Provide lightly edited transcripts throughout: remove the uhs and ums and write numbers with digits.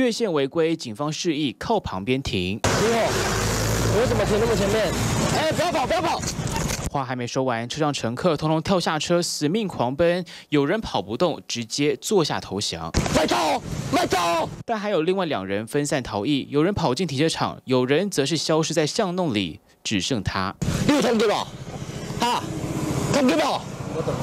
越线违规，警方示意靠旁边停。师傅，我怎么停那么前面？哎，不要跑，不要跑！ 话还没说完，车上乘客通通跳下车，死命狂奔。有人跑不动，直接坐下投降。快走，快走！但还有另外2人分散逃逸，有人跑进停车场，有人则是消失在巷弄里，只剩他。你通牒吧？啊，通牒吧？我懂。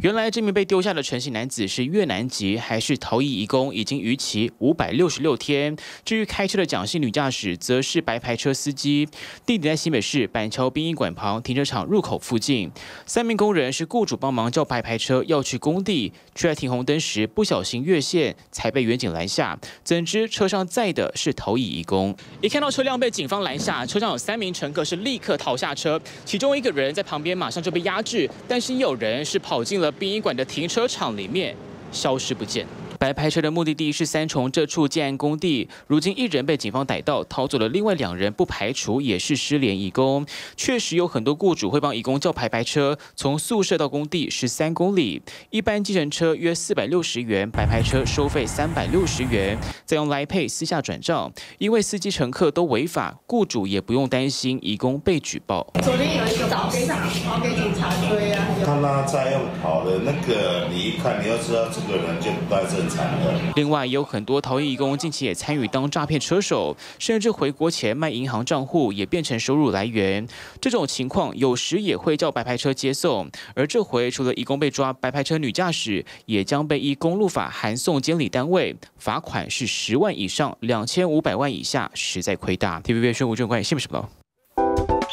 原来这名被丢下的陈姓男子是越南籍，还是逃逸移工，已经逾期566天。至于开车的蒋姓女驾驶，则是白牌车司机，地点在新北市板桥殡仪馆旁停车场入口附近。3名工人是雇主帮忙叫白牌车要去工地，却在停红灯时不小心越线，才被远警拦下。怎知车上载的是逃逸移工，一看到车辆被警方拦下，车上有3名乘客是立刻逃下车，其中一个人在旁边马上就被压制，但是也有人是跑进了 殡仪馆的停车场里面消失不见。白牌车的目的地是3重这处建案工地，如今1人被警方逮到，逃走的另外2人不排除也是失联移工。确实有很多雇主会帮移工叫白牌车，从宿舍到工地13公里，一般计程车约460元，白牌车收费360元，再用Line Pay私下转账。因为司机乘客都违法，雇主也不用担心移工被举报。昨天有一个早上，我给警察追啊。 他拉在又跑了，那个你一看，你要知道这个人就不太正常了。另外，也有很多逃逸移工近期也参与当诈骗车手，甚至回国前卖银行账户也变成收入来源。这种情况有时也会叫白牌车接送，而这回除了移工被抓，白牌车女驾驶也将被依公路法函送监理单位，罚款是10万以上2500万以下，实在亏大。TVBS 新闻官信不信不？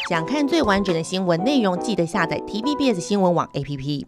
想看最完整的新闻内容，记得下载 TVBS 新闻网 APP。